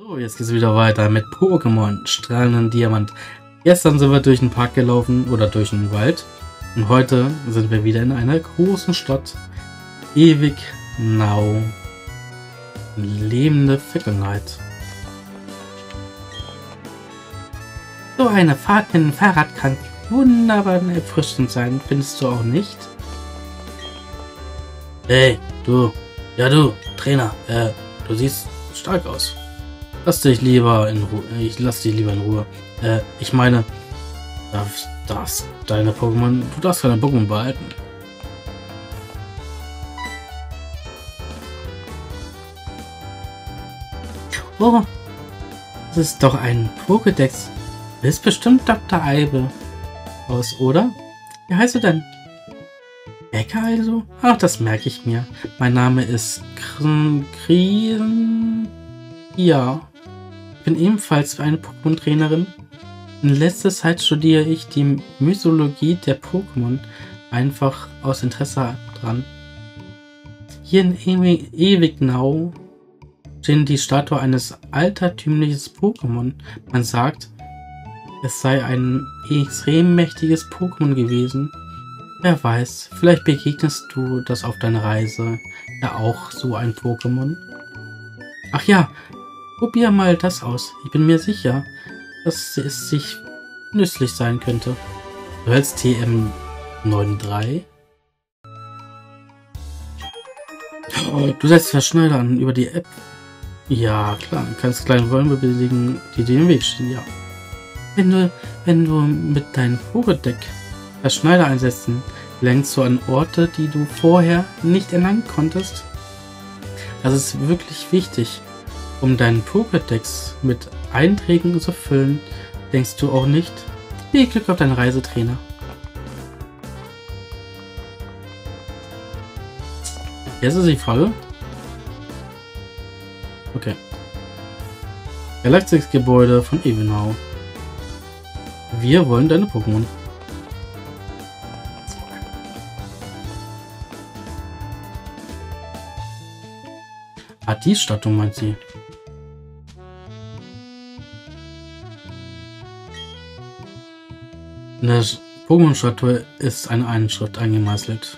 So, jetzt geht's wieder weiter mit Pokémon Strahlenden Diamant. Gestern sind wir durch den Park gelaufen oder durch den Wald und heute sind wir wieder in einer großen Stadt, Ewigenau. Lebende Vergangenheit. So eine Fahrt mit dem Fahrrad kann wunderbar erfrischend sein, findest du auch nicht? Hey, du. Ja, du, Trainer. Du siehst stark aus. Ich lass dich lieber in Ruhe. Ich meine, du darfst deine Pokémon behalten. Oh, das ist doch ein Pokédex. Du bist bestimmt Dr. Eibe aus, oder? Wie heißt du denn? Becker also? Ach, das merke ich mir. Mein Name ist Krn. Ja. Ich bin ebenfalls eine Pokémon-Trainerin. In letzter Zeit studiere ich die Mythologie der Pokémon einfach aus Interesse dran. Hier in Ewigenau stehen die Statue eines altertümlichen Pokémon. Man sagt, es sei ein extrem mächtiges Pokémon gewesen. Wer weiß, vielleicht begegnest du das auf deiner Reise ja auch so ein Pokémon. Ach ja, probier mal das aus. Ich bin mir sicher, dass es sich nützlich sein könnte. Du hältst TM93? Oh, du setzt Verschneidern über die App. Ja, klar. Du kannst kleine Bäume besiegen, die dir im Weg stehen, ja. Wenn du mit deinem Pokédeck Verschneider einsetzen, lenkst du an Orte, die du vorher nicht erlangen konntest. Das ist wirklich wichtig. Um deinen Pokédex mit Einträgen zu füllen, denkst du auch nicht? Viel Glück auf deinen Reisetrainer. Jetzt ist die Frage. Okay. Galaxis-Gebäude von Ewigenau. Wir wollen deine Pokémon. Ah, die Statue meint sie. Eine Pokémon-Statue ist eine Einschrift eingemeißelt.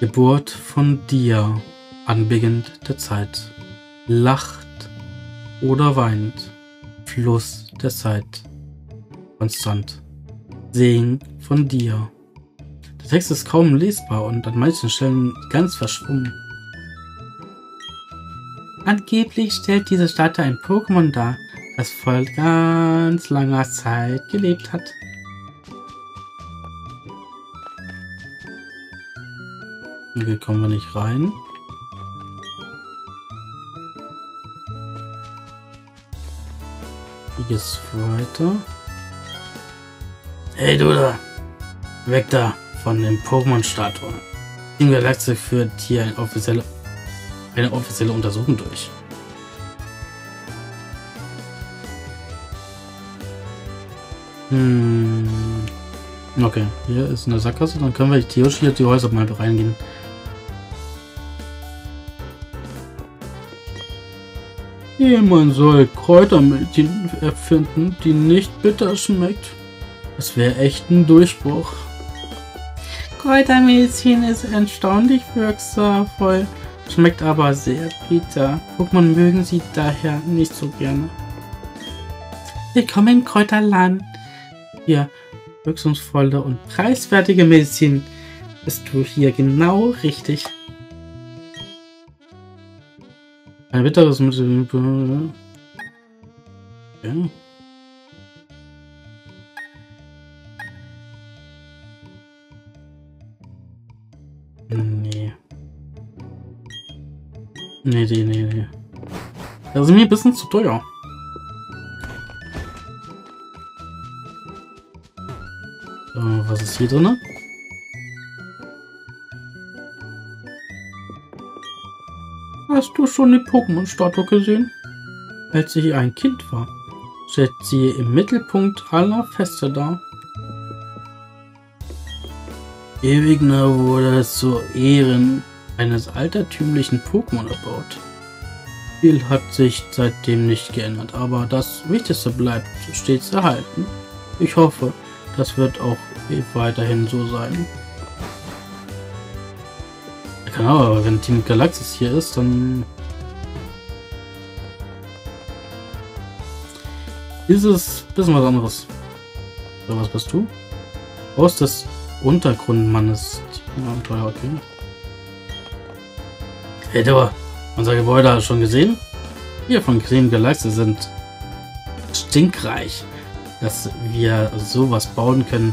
Geburt von dir, Anbeginn der Zeit. Lacht oder weint, Fluss der Zeit. Konstant. Segen von dir. Der Text ist kaum lesbar und an manchen Stellen ganz verschwommen. Angeblich stellt diese Statue ein Pokémon dar, das vor ganz langer Zeit gelebt hat. Hier kommen wir nicht rein. Wie geht's weiter? Hey du da! Weg da von dem Pokémon-Statue. Team Galaxis führt hier eine offizielle Untersuchung durch. Okay, hier ist eine Sackgasse, dann können wir theoretisch hier die Häuser mal reingehen. Jemand soll Kräutermedizin erfinden, die nicht bitter schmeckt. Das wäre echt ein Durchbruch. Kräutermedizin ist erstaunlich wirkungsvoll, schmeckt aber sehr bitter. Pokémon mögen sie daher nicht so gerne. Willkommen im Kräuterland. Hier, wirkungsvolle und preiswertige Medizin. Bist du hier genau richtig? Ein bitteres Mittel. Ja. Nee. Das ist mir ein bisschen zu teuer. So, was ist hier drin? Hast du schon die Pokémon-Statue gesehen? Als sie ein Kind war, stellt sie im Mittelpunkt aller Feste dar. Ewigenau wurde zu Ehren eines altertümlichen Pokémon erbaut. Viel hat sich seitdem nicht geändert, aber das Wichtigste bleibt stets erhalten. Ich hoffe, das wird auch weiterhin so sein. Genau, aber wenn Team Galaxis hier ist, dann ist es ein bisschen was anderes. So, was bist du? Aus des Untergrundmannes. Abenteuer, okay. Hey, du, unser Gebäude hast du schon gesehen? Wir von Team Galaxis sind stinkreich, dass wir sowas bauen können,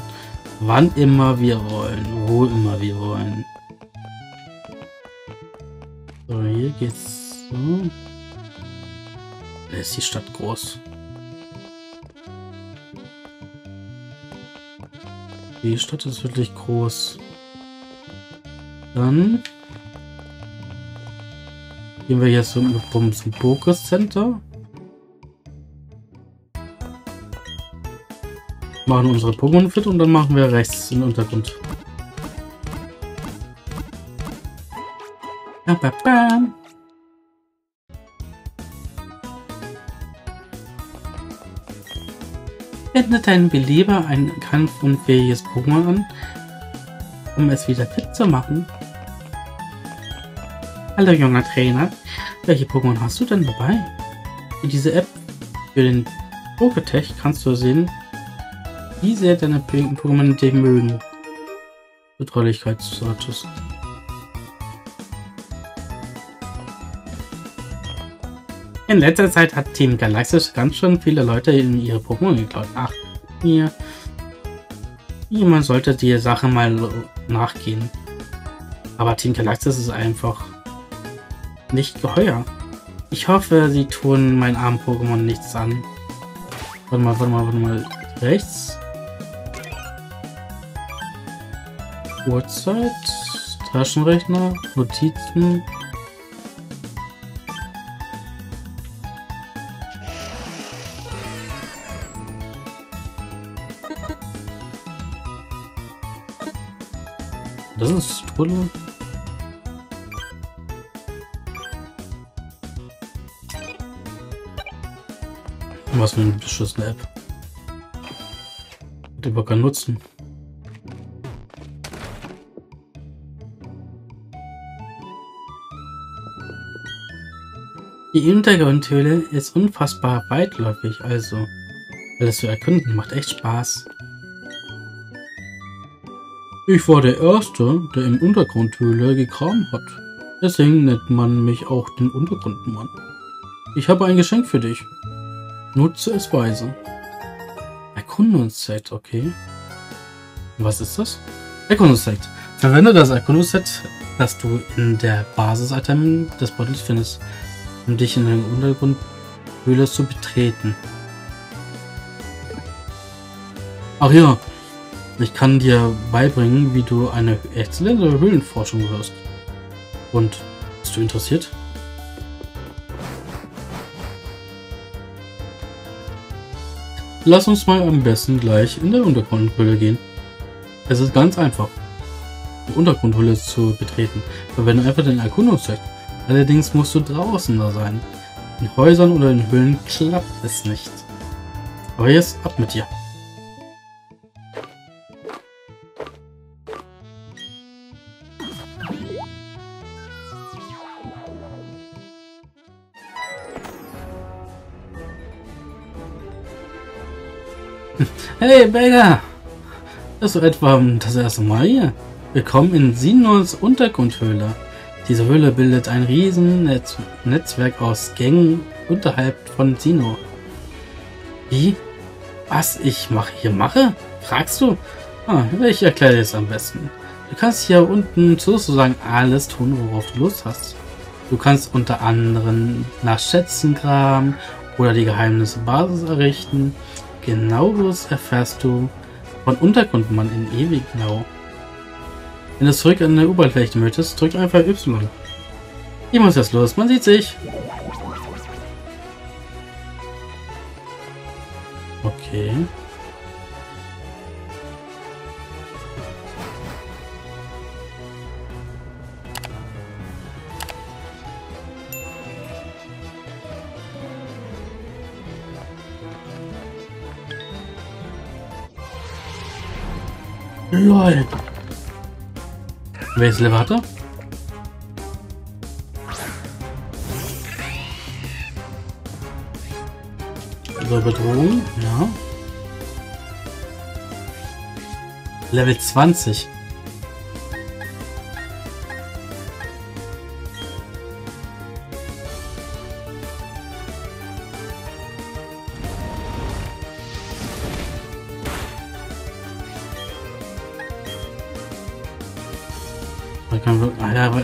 wann immer wir wollen, wo immer wir wollen. So, hier geht's so. Da ist die Stadt groß. Die Stadt ist wirklich groß. Dann gehen wir jetzt zum Pokécenter. Machen unsere Pokémon fit und dann machen wir rechts in den Untergrund. Wendet deinen Beleber ein kampfunfähiges Pokémon an, um es wieder fit zu machen. Hallo junger Trainer, welche Pokémon hast du denn dabei? In dieser App für den Poketech kannst du sehen, wie sehr deine Pokémon dich mögen. Vertraulichkeitsstatus. In letzter Zeit hat Team Galaxis ganz schön viele Leute in ihre Pokémon geklaut. Ach, hier. Jemand sollte die Sache mal nachgehen. Aber Team Galaxis ist einfach nicht geheuer. Ich hoffe, sie tun meinen armen Pokémon nichts an. Warte mal. Rechts. Uhrzeit. Taschenrechner. Notizen. Das ist Strudel. Was für eine beschissene App. Hat überhaupt keinen Nutzen. Die Untergrundhöhle ist unfassbar weitläufig, also alles zu erkunden macht echt Spaß. Ich war der Erste, der im Untergrundhöhle gegraben hat. Deswegen nennt man mich auch den Untergrundmann. Ich habe ein Geschenk für dich. Nutze es weise. Erkundungsset, okay. Was ist das? Erkundungsset. Verwende das Erkundungsset, das du in der Basis-Item des Bottles findest, um dich in den Untergrundhöhle zu betreten. Ach ja. Ich kann dir beibringen, wie du eine exzellente Höhlenforschung wirst. Und, bist du interessiert? Lass uns mal am besten gleich in der Untergrundhöhle gehen. Es ist ganz einfach, die Untergrundhöhle zu betreten. Verwende einfach den Erkundungsset. Allerdings musst du draußen da sein. In Häusern oder in Höhlen klappt es nicht. Aber jetzt ab mit dir. Hey, Baker! Bist du etwa das erste Mal hier? Willkommen in Sinnohs Untergrundhöhle. Diese Höhle bildet ein riesen Netzwerk aus Gängen unterhalb von Sinnoh. Wie? Was ich hier mache? Fragst du? Ah, ich erkläre dir es am besten. Du kannst hier unten sozusagen alles tun, worauf du Lust hast. Du kannst unter anderem nach Schätzen graben oder die Geheimnisse Basis errichten. Genaueres erfährst du von Untergrundmann in Ewigenau. Wenn du zurück an der Oberfläche möchtest, drück einfach Y. Ich muss jetzt los, man sieht sich. Okay. LOL. Welches Level hat er? Also Bedrohung, ja. Level 20.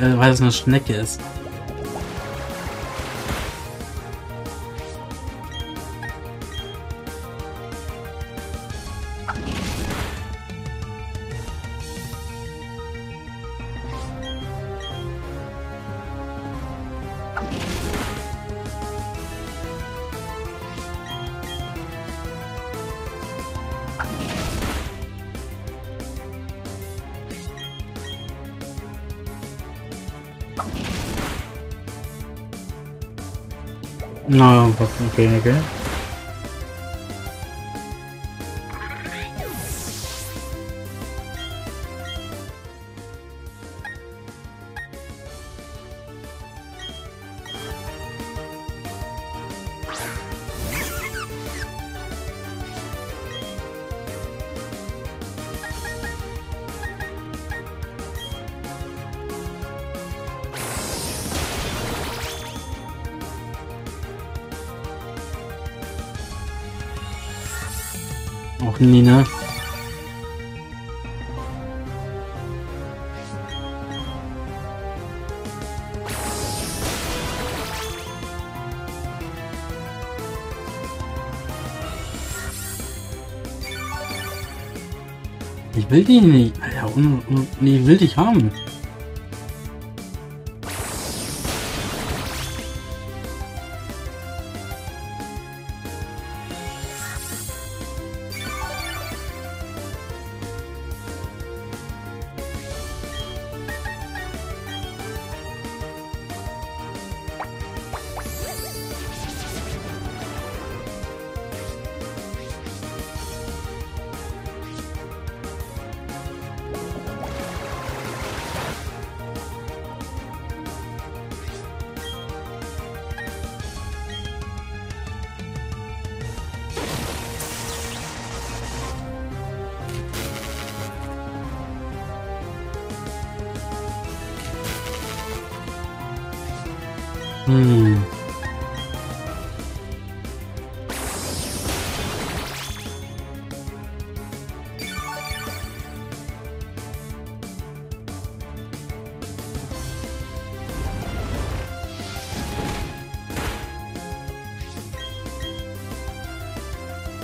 Weil es eine Schnecke ist. Na, no, okay. Nina. Ich will die nicht. Alter, ich will dich haben.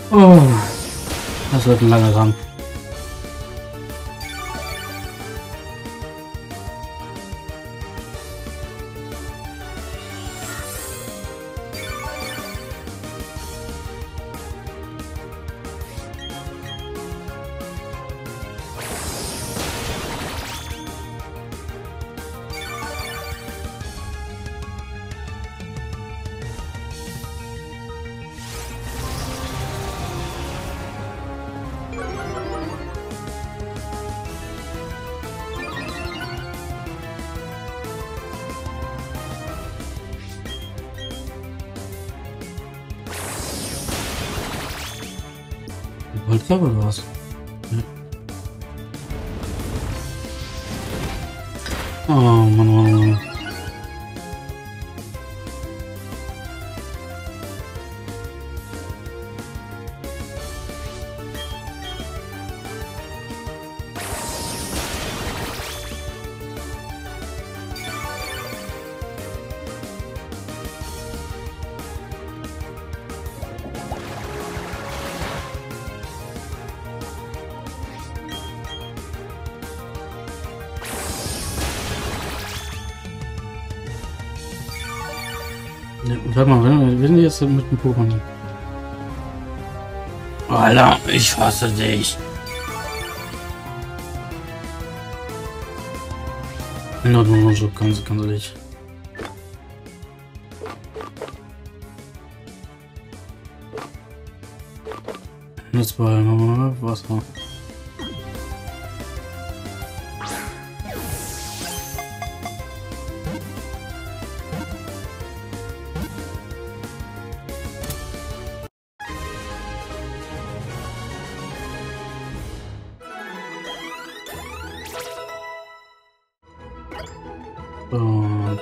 Oh, das wird ein langer Kampf. Ich glaube, was. Oh Mann. Warte mal, wir sind jetzt mit dem Pokémon. Alter, ich hasse dich. In Ordnung, so ganz ehrlich. Nutzbar, Wasser. So.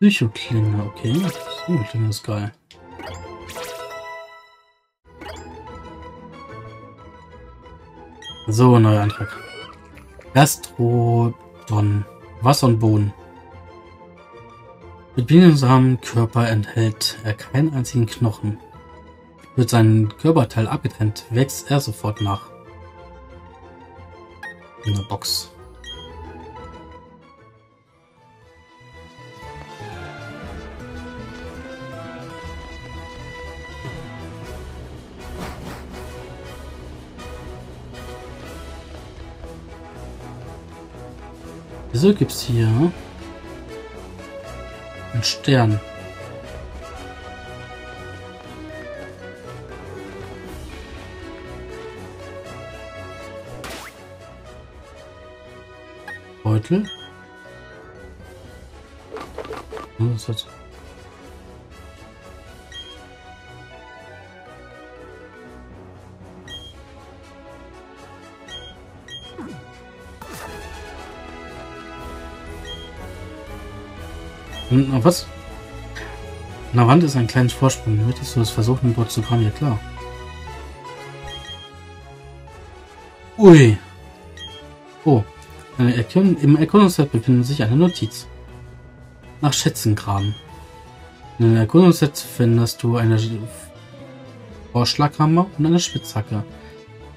Psychoklinge, okay. Psychoklinge ist geil. So, neuer Eintrag. Gastrodon. Wasser und Boden. Mit bienensamen Körper enthält er keinen einzigen Knochen. Wird sein Körperteil abgetrennt, wächst er sofort nach. In der Box. Wieso gibt's hier einen Stern? Beutel? Was ist das? Na was? An der Wand ist ein kleines Vorsprung. Möchtest du das versuchen, im Boot zu kommen? Ja, klar. Ui. Oh. Im Erkundungsset befindet sich eine Notiz. Nach Schätzen graben. Im Erkundungsset findest du eine Vorschlaghammer und eine Spitzhacke.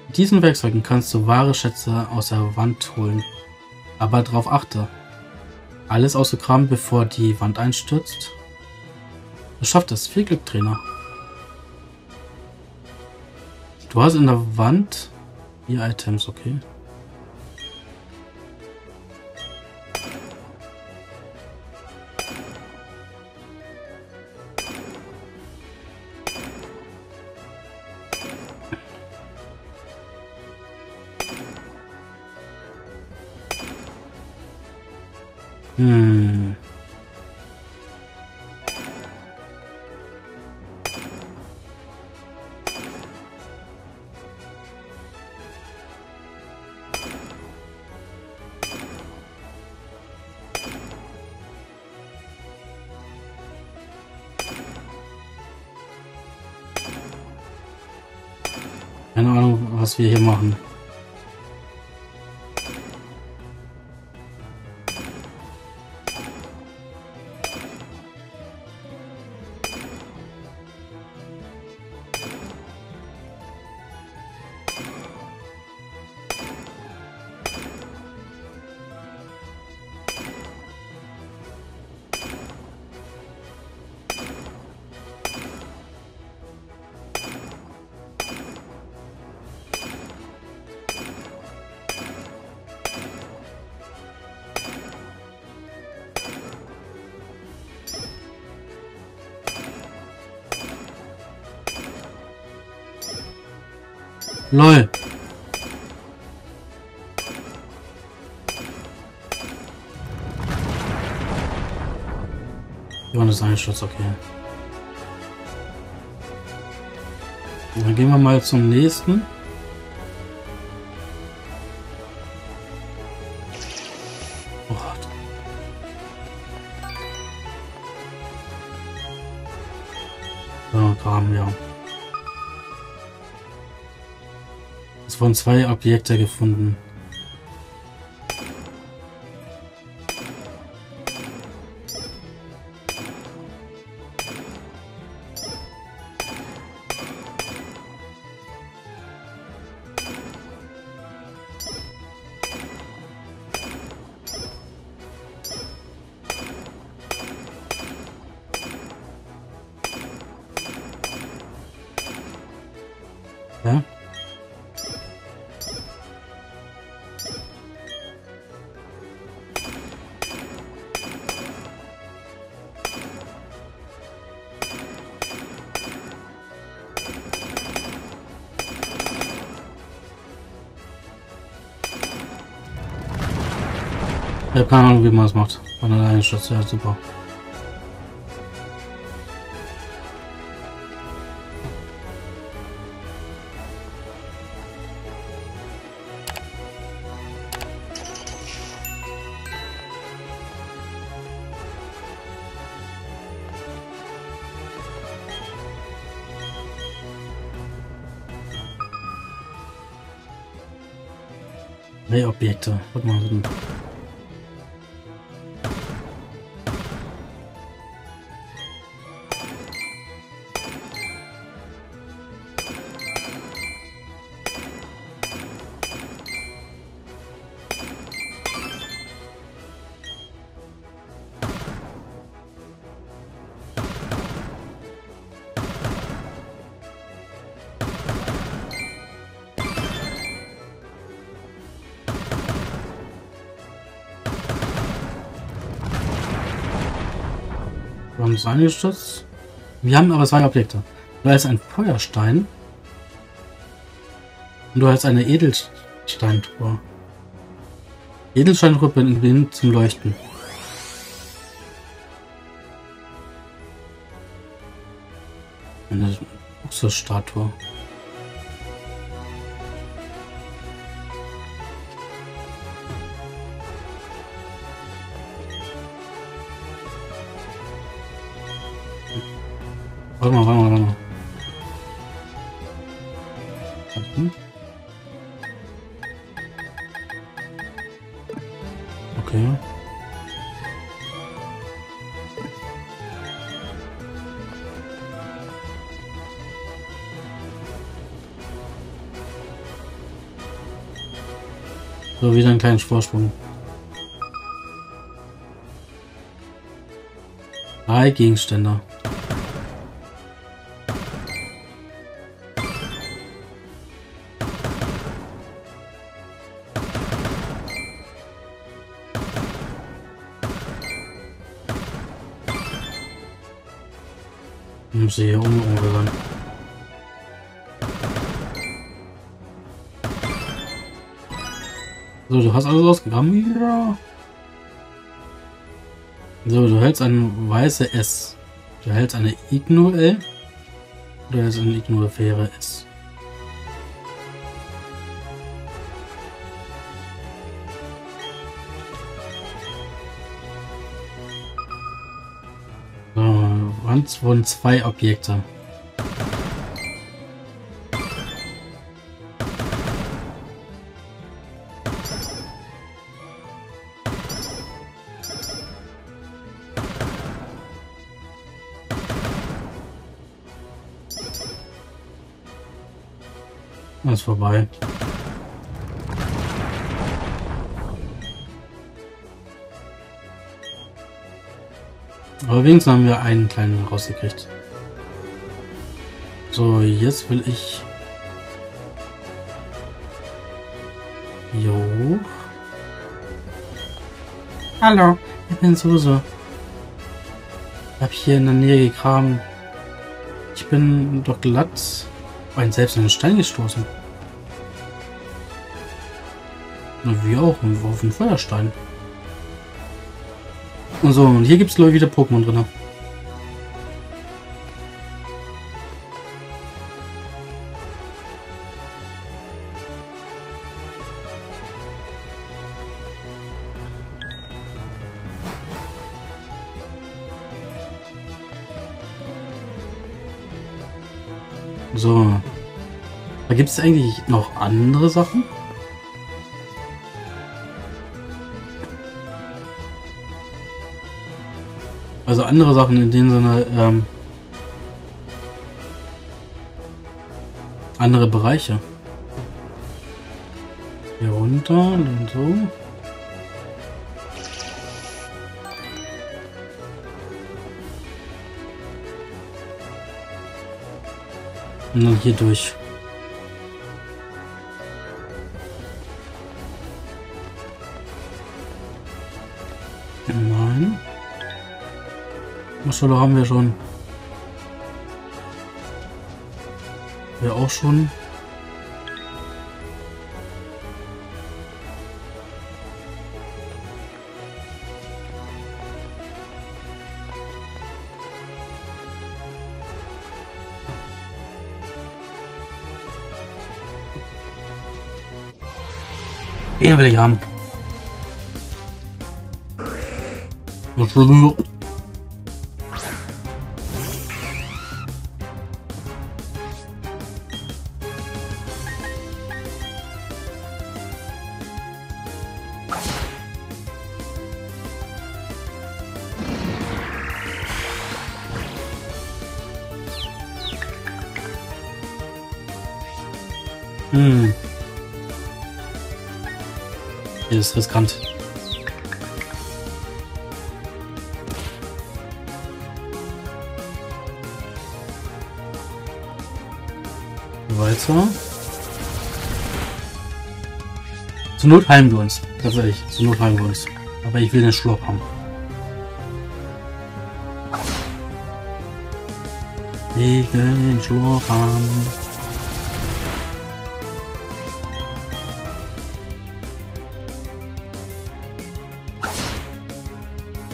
Mit diesen Werkzeugen kannst du wahre Schätze aus der Wand holen. Aber darauf achte. Alles ausgegraben, bevor die Wand einstürzt. Du schaffst es. Viel Glück, Trainer. Du hast in der Wand 4 Items, okay. Hm. Keine Ahnung, was wir hier machen. LOL. Ja, das ist ein Schutz, okay. Und dann gehen wir mal zum nächsten. Oh, so, Graben, ja. Es wurden 2 Objekte gefunden. Ja? Ich habe keine Ahnung, wie man das macht. Von alleine Schutz, ja, super. Ne, Objekte. Was machen wir denn? Eingestürzt. Wir haben aber zwei Objekte. Du hast einen Feuerstein und du hast eine Edelsteintruhe. Edelsteintruhe bringt zum Leuchten. Eine Buxusstatue. Warte mal. Okay. So, wieder einen kleinen Vorsprung. 3 Gegenstände. Hier umgerannt. So, du hast alles rausgegraben. Ja. So, du hältst eine weiße S. Du hältst eine Ignor-L. Du hältst eine Ignor-Fähre S. Wurden 2 Objekte. Alles vorbei. Aber wenigstens haben wir einen kleinen rausgekriegt. So, jetzt will ich hier hoch. Hallo, ich bin Suse. Ich habe hier in der Nähe gegraben. Ich bin doch glatt auf einen selbst Stein gestoßen. Und wie auch, auf den Feuerstein. Und so, und hier gibt es glaube ich wieder Pokémon drin. So. Da gibt es eigentlich noch andere Sachen. Also andere Sachen in dem Sinne, andere Bereiche. Hier runter und so. Und dann hier durch. Nein. Stelle haben wir schon. Wir auch schon. Den will ich haben. Was will ich? Hm. Hier ist riskant. Weiter. Zur Not heilen wir uns. Tatsächlich, zur Not heilen wir uns. Aber ich will den Schlurp haben. Ich will den Schlurp haben.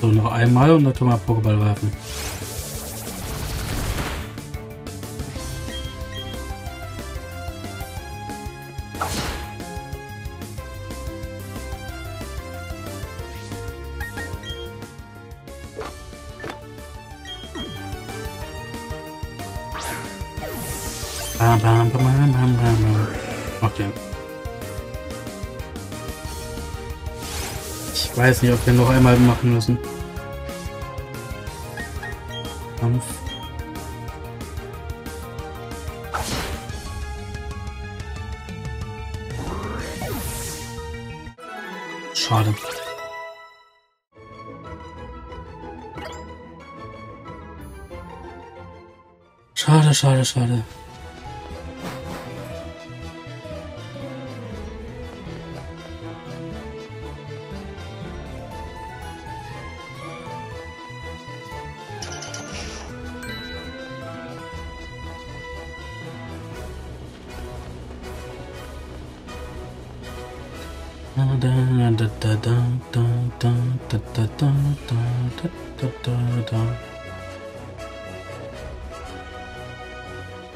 So, noch einmal und dann können wir Pokéball werfen. Okay. Ich weiß nicht, ob wir noch einmal machen müssen. Kampf. Schade. Schade, schade, schade.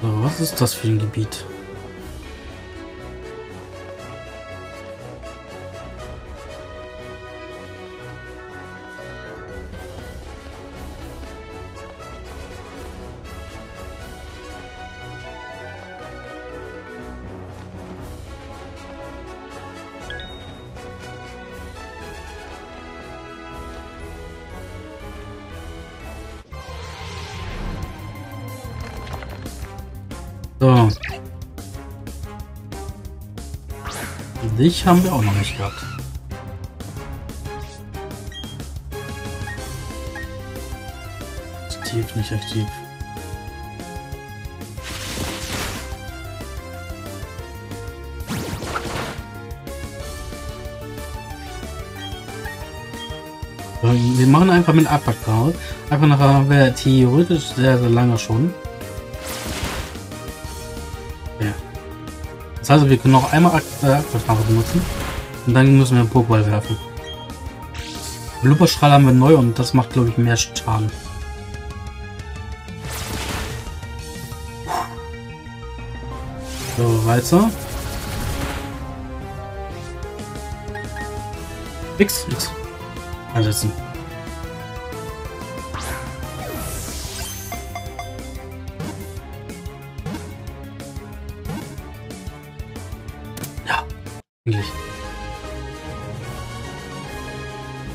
Was ist das für ein Gebiet? So. Dich haben wir auch noch nicht gehabt. Aktiv, nicht aktiv. Wir machen einfach mit Abwack-Craut. Abwack-Craut wäre theoretisch sehr, sehr lange schon. Das heißt, wir können noch einmal Aqua benutzen und dann müssen wir einen Pokéball werfen. Lupperstrahl haben wir neu und das macht, glaube ich, mehr Schaden. So, weiter. X. Ansetzen.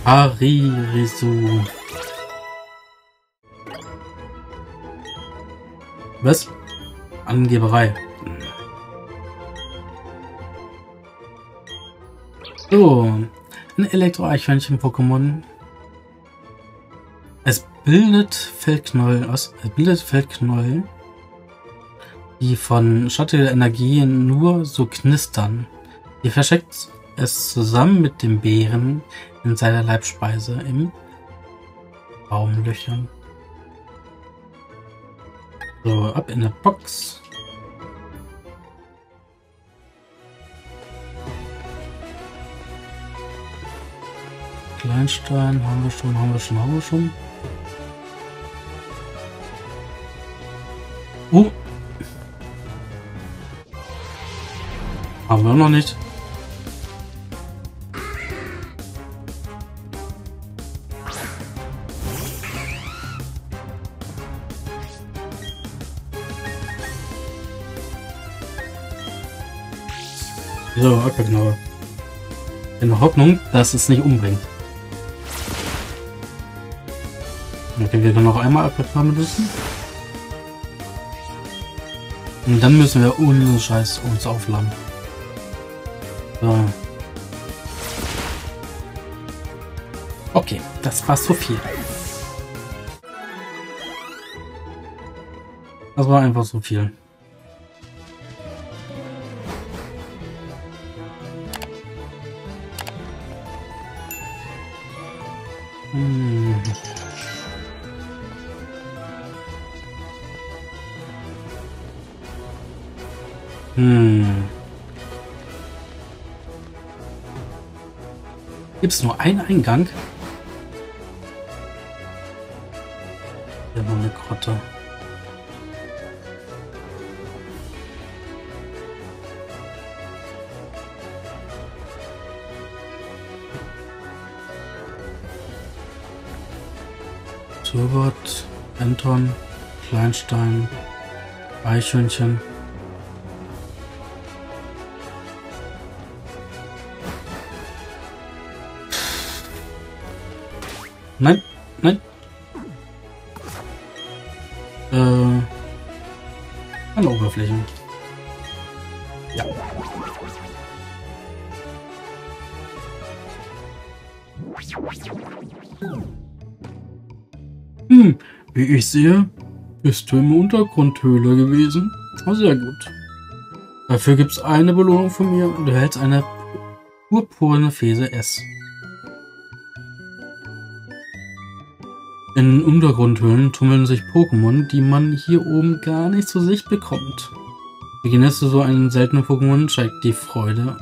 Arisu. Was? Angeberei. So, ein Elektro-Eichhörnchen-Pokémon. Es bildet Feldknäuel aus. Es bildet Feldknäuel, die von schattiger Energie nur so knistern. Ihr versteckt es zusammen mit den Beeren in seiner Leibspeise im Baumlöchern. So, ab in der Box. Kleinstein haben wir schon. Haben wir noch nicht. So, okay, genau. In der Hoffnung, dass es nicht umbringt. Okay, wir können noch einmal Aqua benutzen. Und dann müssen wir ohne Scheiß uns aufladen. So. Okay, das war so viel. Das war einfach so viel. Hm. Gibt es nur einen Eingang? Hier war eine Grotte. Turbot, Anton, Kleinstein, Eichhörnchen. Nein, nein. An der Oberfläche. Ja. Hm, wie ich sehe, bist du im Untergrundhöhle gewesen. Oh, sehr gut. Dafür gibt's eine Belohnung von mir und du erhältst eine purpurne Fäse S. In Untergrundhöhlen tummeln sich Pokémon, die man hier oben gar nicht zu Sicht bekommt. Beginnst du so einen seltenen Pokémon, steigt die Freude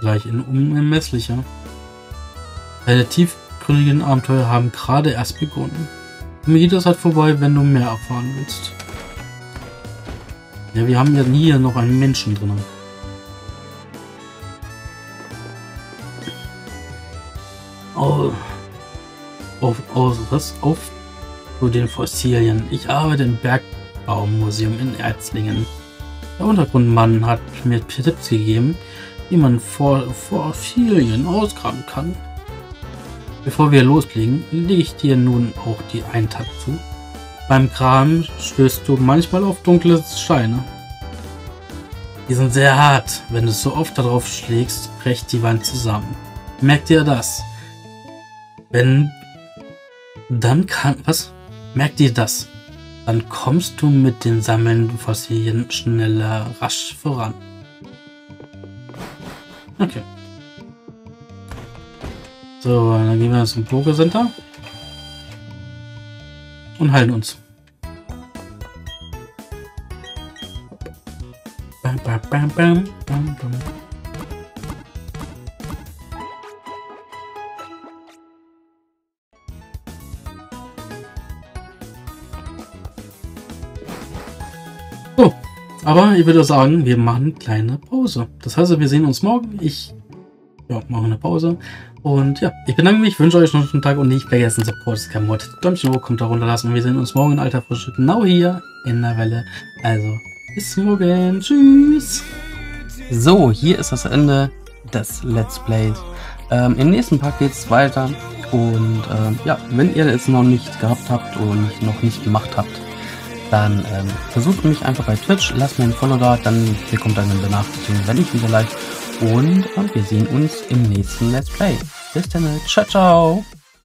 gleich in unermesslicher. Deine tiefgründigen Abenteuer haben gerade erst begonnen. Meditas hat vorbei, wenn du mehr erfahren willst. Ja, wir haben ja hier noch einen Menschen drin. Oh. Auf zu den Fossilien. Ich arbeite im Bergbaumuseum in Erzlingen. Der Untergrundmann hat mir Tipps gegeben, wie man Fossilien ausgraben kann. Bevor wir loslegen, lege ich dir nun auch die Eintakt zu. Beim Graben stößt du manchmal auf dunkle Steine. Die sind sehr hart. Wenn du so oft darauf schlägst, bricht die Wand zusammen. Merkt ihr das? Merkt ihr das? Dann kommst du mit den sammelnden Fossilien schneller rasch voran. Okay. So, dann gehen wir zum Pokécenter. Und heilen uns. Bam, bam, bam, bam, bam, bam. Aber ich würde sagen, wir machen eine kleine Pause. Das heißt, wir sehen uns morgen. Ich mache eine Pause. Und ja, ich bedanke mich, wünsche euch noch einen schönen Tag und nicht vergessen, Support ist kein Mord. Däumchen hoch, kommt da runterlassen. Und wir sehen uns morgen in alter Frische genau hier in der Welle. Also, bis morgen. Tschüss. So, hier ist das Ende des Let's Plays. Im nächsten Part geht es weiter. Und ja, wenn ihr es noch nicht gehabt habt und noch nicht gemacht habt, dann versucht mich einfach bei Twitch, lasst mir ein Follow da, dann bekommt ihr eine Benachrichtigung, wenn ich wieder live. Und wir sehen uns im nächsten Let's Play. Bis dann, ciao, ciao!